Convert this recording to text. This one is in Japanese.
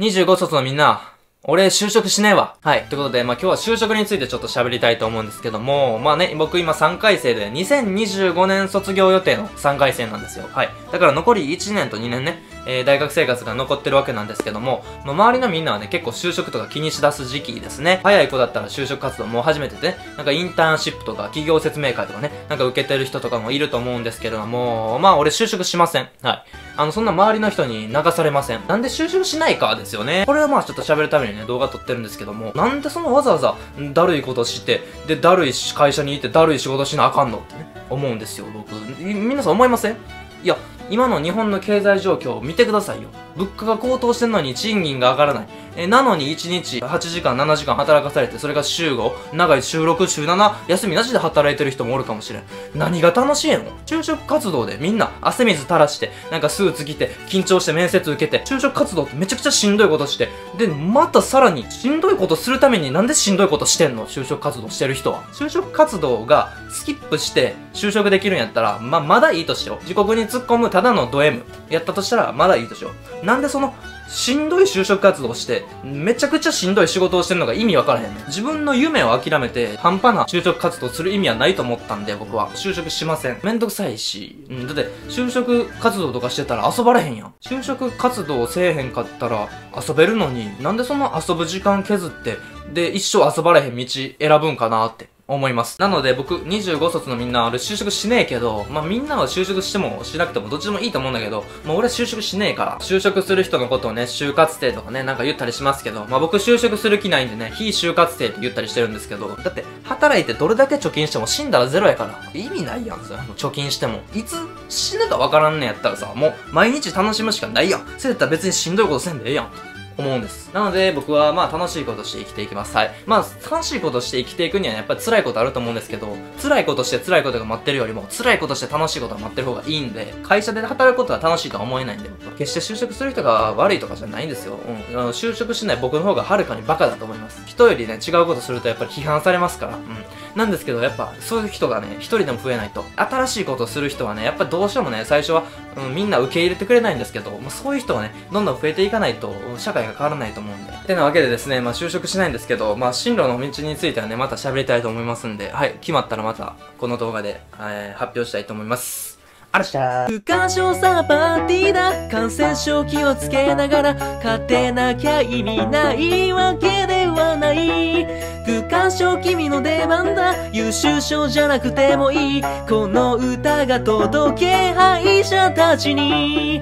25卒のみんな、俺就職しねえわ。はい。ということで、まあ、今日は就職についてちょっと喋りたいと思うんですけども、まあね、僕今3回生で、2025年卒業予定の3回生なんですよ。はい。だから残り1年と2年ね、大学生活が残ってるわけなんですけども、まあ、周りのみんなはね、結構就職とか気にしだす時期ですね。早い子だったら就職活動も始めてて、ね、なんかインターンシップとか企業説明会とかね、なんか受けてる人とかもいると思うんですけれども、まあ俺就職しません。はい。そんな周りの人に流されません。なんで就職しないかですよね。これはまあちょっと喋るためにね、動画撮ってるんですけども、なんでそのわざわざ、だるいことして、で、だるい会社にいて、だるい仕事しなあかんのってね、思うんですよ、僕。皆さん思いません？いや、今の日本の経済状況を見てくださいよ。物価が高騰してんのに賃金が上がらない。なのに1日8時間、7時間働かされて、それが週5、長い週6、週7、休みなしで働いてる人もおるかもしれん。何が楽しいの？就職活動でみんな汗水垂らして、なんかスーツ着て、緊張して面接受けて、就職活動ってめちゃくちゃしんどいことして、で、またさらにしんどいことするためになんでしんどいことしてんの？就職活動してる人は。就職活動がスキップして就職できるんやったら、まだいいとしよう。地獄に突っ込むただのド M やったとしたら、まだいいとしよう。なんでその、しんどい就職活動して、めちゃくちゃしんどい仕事をしてるのが意味わからへんねん。自分の夢を諦めて、半端な就職活動する意味はないと思ったんで、僕は。就職しません。めんどくさいし、だって、就職活動とかしてたら遊ばれへんやん。就職活動せえへんかったら遊べるのに、なんでその遊ぶ時間削って、で、一生遊ばれへん道選ぶんかなって。思います。なので僕、25卒のみんな、俺就職しねえけど、まあ、みんなは就職してもしなくてもどっちでもいいと思うんだけど、もう俺就職しねえから、就職する人のことをね、就活生とかね、なんか言ったりしますけど、まあ、僕就職する気ないんでね、非就活生って言ったりしてるんですけど、だって、働いてどれだけ貯金しても死んだらゼロやから、意味ないやん、それ。貯金しても。いつ死ぬかわからんねやったらさ、もう毎日楽しむしかないやん。それだったら別にしんどいことせんでええやん。思うんです。なので僕はまあ楽しいことして生きていきます。はい。まあ楽しいことして生きていくにはやっぱり辛いことあると思うんですけど、辛いことして辛いことが待ってるよりも、辛いことして楽しいことが待ってる方がいいんで、会社で働くことは楽しいとは思えないんで、僕は決して就職する人が悪いとかじゃないんですよ。うん。就職しない僕の方がはるかにバカだと思います。人よりね、違うことするとやっぱり批判されますから。うん。なんですけどやっぱそういう人がね、一人でも増えないと。新しいことする人はね、やっぱどうしてもね、最初は、みんな受け入れてくれないんですけど、もうそういう人はね、どんどん増えていかないと、社会が変わらないと思うんで。てなわけでですね、まあ就職しないんですけど、まあ進路の道についてはね、また喋りたいと思いますんで、はい、決まったらまたこの動画で、発表したいと思います。あらっしゃー。不干渉さパーティーだ。感染症気をつけながら、勝てなきゃ意味ないわけではない。不干渉君の出番だ。優秀賞じゃなくてもいい。この歌が届け、敗者たちに。